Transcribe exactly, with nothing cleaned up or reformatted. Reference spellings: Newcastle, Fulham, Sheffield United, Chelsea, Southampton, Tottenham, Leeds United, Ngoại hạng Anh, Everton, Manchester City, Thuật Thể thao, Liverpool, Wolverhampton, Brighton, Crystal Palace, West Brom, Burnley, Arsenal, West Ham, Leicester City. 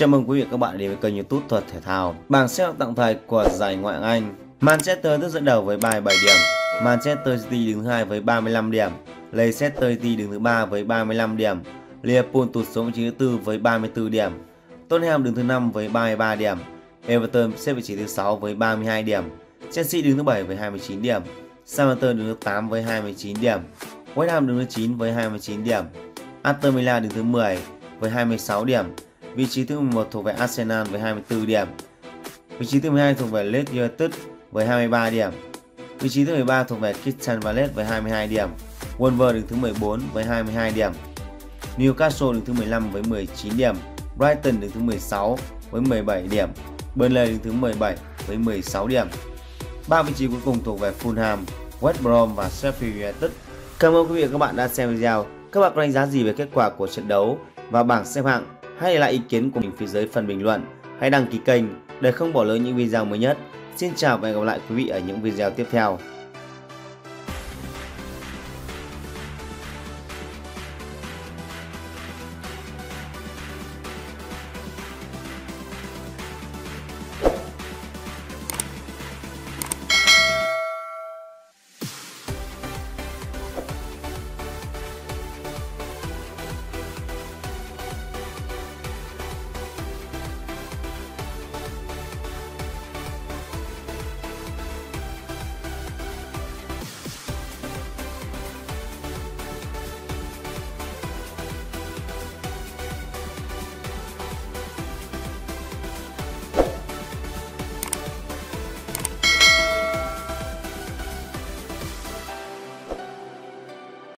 Chào mừng quý vị các bạn đến với kênh YouTube Thuật Thể thao. Bảng xếp hạng tạm thời của giải Ngoại hạng Anh. Manchester đứng dẫn đầu với ba mươi bảy điểm. Manchester City đứng thứ hai với ba mươi lăm điểm. Leicester City đứng thứ ba với ba mươi lăm điểm. Liverpool tụt xuống vị trí thứ tư với ba mươi tư điểm. Tottenham đứng thứ năm với ba mươi ba điểm. Everton xếp vị trí thứ sáu với ba mươi hai điểm. Chelsea đứng thứ bảy với hai mươi chín điểm. Southampton đứng thứ tám với hai mươi chín điểm. West Ham đứng thứ chín với hai mươi chín điểm. Aston Villa đứng thứ mười với hai mươi sáu điểm. Vị trí thứ mười một thuộc về Arsenal với hai mươi tư điểm. Vị trí thứ mười hai thuộc về Leeds United với hai mươi ba điểm. Vị trí thứ mười ba thuộc về Crystal Palace với hai mươi hai điểm. Wolverhampton đứng thứ mười bốn với hai mươi hai điểm. Newcastle đứng thứ mười lăm với mười chín điểm. Brighton đứng thứ mười sáu với mười bảy điểm. Burnley đứng thứ mười bảy với mười sáu điểm. Ba vị trí cuối cùng thuộc về Fulham, West Brom và Sheffield United. Cảm ơn quý vị và các bạn đã xem video. Các bạn có đánh giá gì về kết quả của trận đấu và bảng xếp hạng? Hãy để lại ý kiến của mình phía dưới phần bình luận. Hãy đăng ký kênh để không bỏ lỡ những video mới nhất. Xin chào và hẹn gặp lại quý vị ở những video tiếp theo.